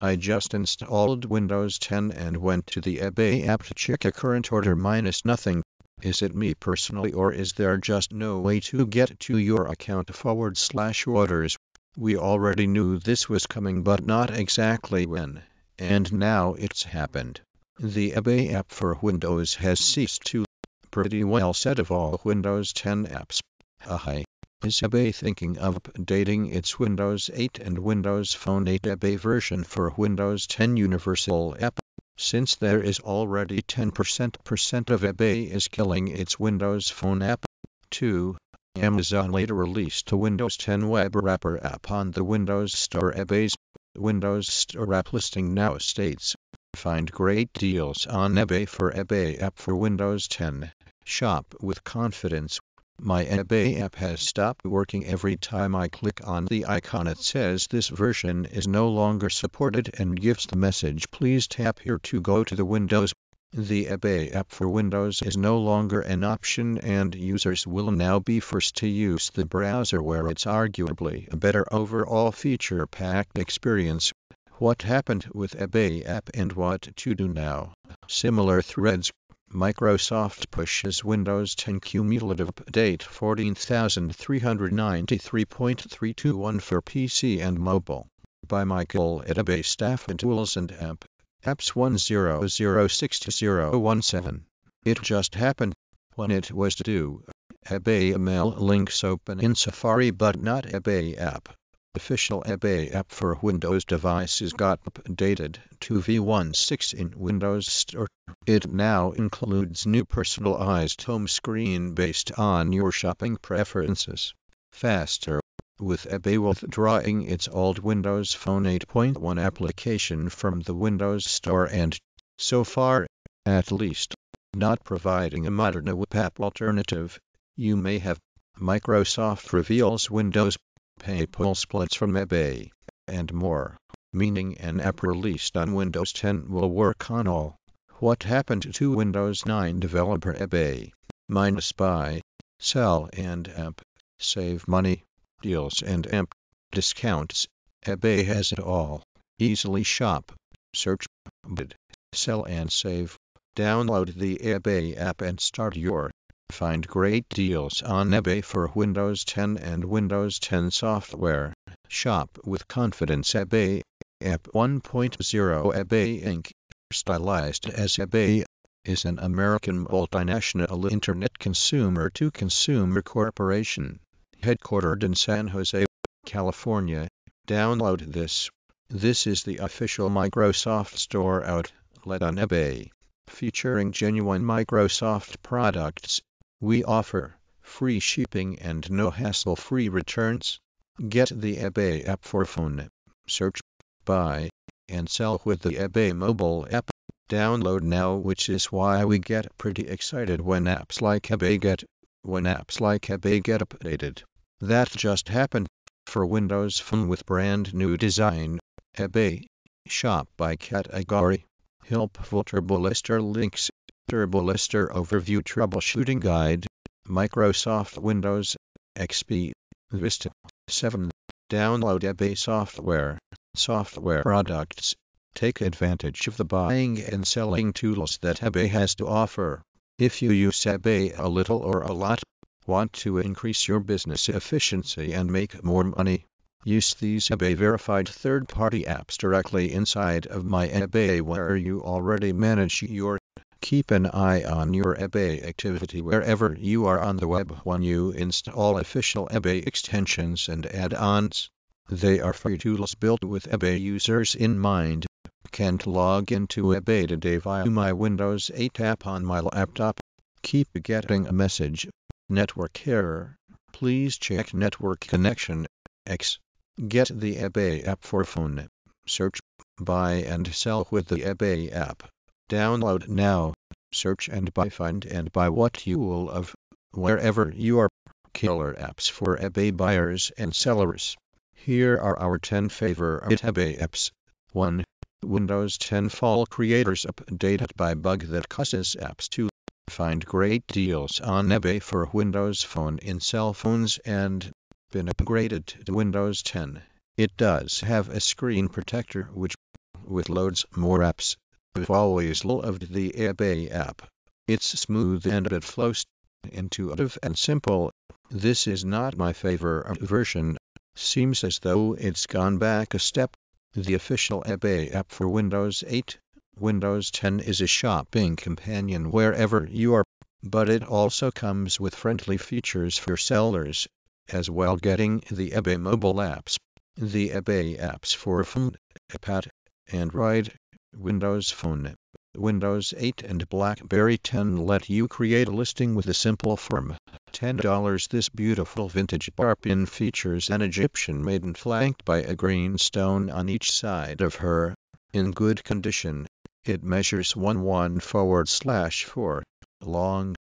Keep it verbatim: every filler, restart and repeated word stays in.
I just installed Windows ten and went to the eBay app to check a current order minus nothing. Is it me personally, or is there just no way to get to your account forward slash orders? We already knew this was coming, but not exactly when, and now it's happened. The eBay app for Windows has ceased to pretty well set of all Windows ten apps. Hi. Is eBay thinking of updating its Windows eight and Windows Phone eight eBay version for Windows ten Universal app? Since there is already ten percent of eBay is killing its Windows Phone app. two. Amazon later released a Windows ten web wrapper app on the Windows Store. eBay's Windows Store app listing now states, "Find great deals on eBay for eBay app for Windows ten. Shop with confidence." My eBay app has stopped working every time I click on the icon. It says this version is no longer supported and gives the message, "Please tap here to go to the Windows." The eBay app for Windows is no longer an option, and users will now be forced to use the browser, where it's arguably a better overall feature-packed experience. What happened with eBay app and what to do now? Similar threads. Microsoft pushes Windows ten cumulative update fourteen thousand three hundred ninety-three point three two one for P C and mobile. By Michael at eBay staff and tools and app. Apps one zero zero six zero one seven. It just happened when it was due. eBay email links open in Safari but not eBay app. Official eBay app for Windows devices got updated to V one six in Windows Store. It now includes new personalized home screen based on your shopping preferences. Faster. With eBay withdrawing its old Windows Phone eight point one application from the Windows Store and, so far, at least, not providing a modern web app alternative, you may have. Microsoft reveals Windows PayPal splits from eBay, and more, meaning an app released on Windows ten will work on all. What happened to Windows nine developer eBay? Minus buy, sell and amp, save money, deals and amp, discounts. eBay has it all. Easily shop, search, bid, sell and save. Download the eBay app and start your. Find great deals on eBay for Windows ten and Windows ten software. Shop with confidence. eBay App one point oh. eBay Incorporated, stylized as eBay, is an American multinational internet consumer-to-consumer corporation, headquartered in San Jose, California. Download this. This is the official Microsoft Store outlet on eBay, featuring genuine Microsoft products. We offer free shipping and no hassle-free returns. Get the eBay app for phone. Search, buy, and sell with the eBay mobile app. Download now, which is why we get pretty excited when apps like eBay get when apps like eBay get updated. That just happened for Windows Phone with brand new design. eBay. Shop by category. Helpful Turbolister links. Turbolister Overview Troubleshooting Guide, Microsoft Windows, X P, Vista, seven. Download eBay software, software products. Take advantage of the buying and selling tools that eBay has to offer. If you use eBay a little or a lot, want to increase your business efficiency and make more money, use these eBay verified third-party apps directly inside of My eBay, where you already manage your. Keep an eye on your eBay activity wherever you are on the web when you install official eBay extensions and add-ons. They are free tools built with eBay users in mind. Can't log into eBay today via my Windows eight app on my laptop. Keep getting a message. Network error. Please check network connection. X. Get the eBay app for phone. Search, buy and sell with the eBay app. Download now. Search and buy. Find and buy what you will of wherever you are. Killer apps for eBay buyers and sellers. Here are our ten favorite eBay apps. one. Windows ten Fall Creators Updated by bug that causes apps to find great deals on eBay for Windows Phone in cell phones and been upgraded to Windows ten. It does have a screen protector which with loads more apps. I've always loved the eBay app. It's smooth and it flows intuitive and simple. This is not my favorite version. Seems as though it's gone back a step. The official eBay app for Windows eight, Windows ten is a shopping companion wherever you are, but it also comes with friendly features for sellers, as well getting the eBay mobile apps. The eBay apps for phone, iPad, Android, Windows Phone, Windows eight and BlackBerry ten let you create a listing with a simple form. ten dollars. This beautiful vintage bar-pin features an Egyptian maiden flanked by a green stone on each side of her, in good condition. It measures eleven forward slash four long,